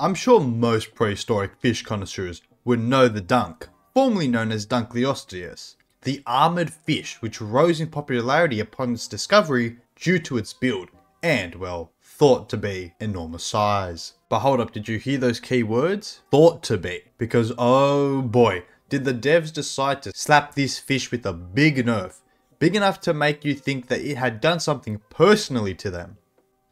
I'm sure most prehistoric fish connoisseurs would know the dunk, formerly known as Dunkleosteus, the armoured fish which rose in popularity upon its discovery due to its build and, well, thought to be enormous size. But hold up, did you hear those key words? Thought to be, because oh boy, did the devs decide to slap this fish with a big nerf, big enough to make you think that it had done something personally to them.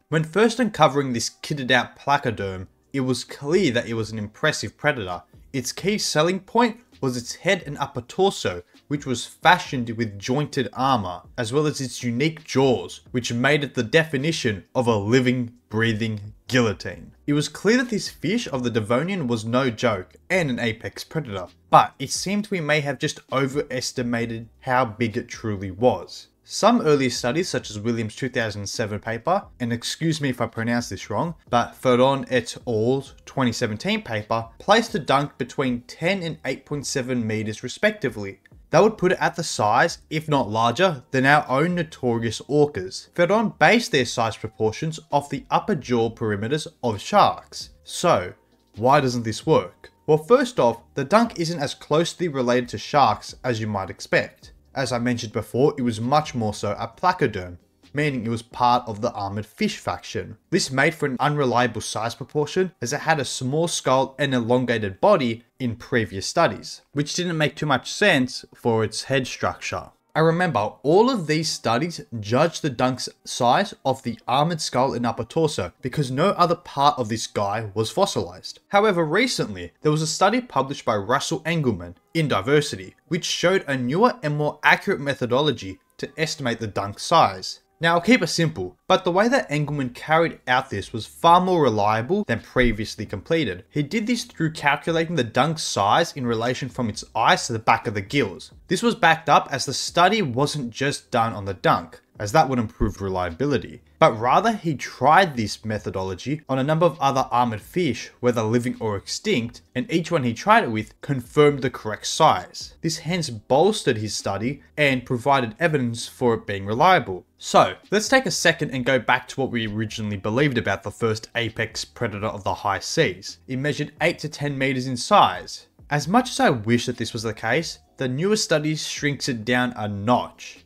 When first uncovering this kitted out placoderm, it was clear that it was an impressive predator. Its key selling point was its head and upper torso, which was fashioned with jointed armor, as well as its unique jaws, which made it the definition of a living, breathing guillotine. It was clear that this fish of the Devonian was no joke and an apex predator, but it seemed we may have just overestimated how big it truly was. Some early studies, such as Williams' 2007 paper, and excuse me if I pronounce this wrong, but Ferdon et al.'s 2017 paper, placed the dunk between 10 and 8.7 meters respectively. That would put it at the size, if not larger, than our own notorious orcas. Ferdon based their size proportions off the upper jaw perimeters of sharks. So, why doesn't this work? Well, first off, the dunk isn't as closely related to sharks as you might expect. As I mentioned before, it was much more so a placoderm, meaning it was part of the armoured fish faction. This made for an unreliable size proportion, as it had a small skull and elongated body in previous studies, which didn't make too much sense for its head structure. And remember, all of these studies judged the dunk's size off the armoured skull and upper torso, because no other part of this guy was fossilised. However, recently, there was a study published by Russell Engelman in Diversity, which showed a newer and more accurate methodology to estimate the dunk's size. Now, I'll keep it simple, but the way that Engelman carried out this was far more reliable than previously completed. He did this through calculating the dunk's size in relation from its eyes to the back of the gills. This was backed up as the study wasn't just done on the dunk, as that would improve reliability, but rather he tried this methodology on a number of other armoured fish, whether living or extinct, and each one he tried it with confirmed the correct size. This hence bolstered his study and provided evidence for it being reliable. So, let's take a second and go back to what we originally believed about the first apex predator of the high seas. It measured 8 to 10 meters in size. As much as I wish that this was the case, the newer study shrinks it down a notch.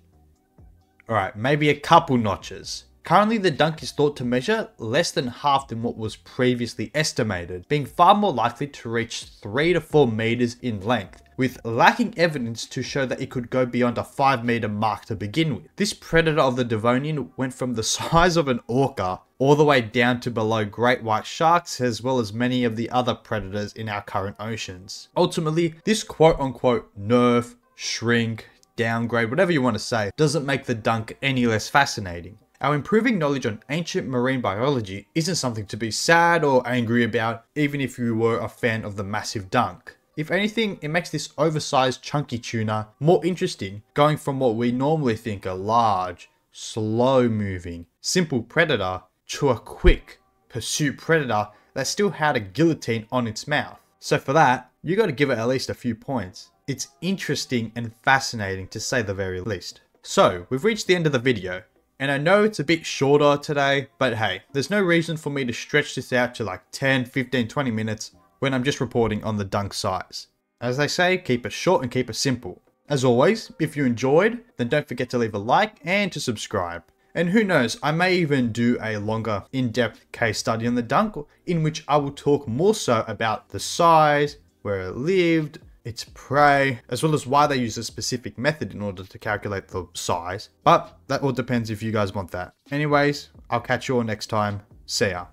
Alright, maybe a couple notches. Currently, the dunk is thought to measure less than half than what was previously estimated, being far more likely to reach 3 to 4 meters in length, with lacking evidence to show that it could go beyond a 5 meter mark to begin with. This predator of the Devonian went from the size of an orca all the way down to below great white sharks, as well as many of the other predators in our current oceans. Ultimately, this quote-unquote nerf, shrink, downgrade, whatever you want to say, doesn't make the dunk any less fascinating. Our improving knowledge on ancient marine biology isn't something to be sad or angry about, even if you were a fan of the massive dunk. If anything, it makes this oversized chunky tuna more interesting, going from what we normally think a large, slow-moving, simple predator to a quick, pursuit predator that still had a guillotine on its mouth. So for that, you gotta give it at least a few points. It's interesting and fascinating, to say the very least. So, we've reached the end of the video, and I know it's a bit shorter today, but hey, there's no reason for me to stretch this out to like 10, 15, 20 minutes when I'm just reporting on the dunk size. As they say, keep it short and keep it simple. As always, if you enjoyed, then don't forget to leave a like and to subscribe. And who knows, I may even do a longer, in-depth case study on the dunk, in which I will talk more so about the size, where it lived, its prey, as well as why they use a specific method in order to calculate the size. But that all depends if you guys want that. Anyways, I'll catch you all next time. See ya.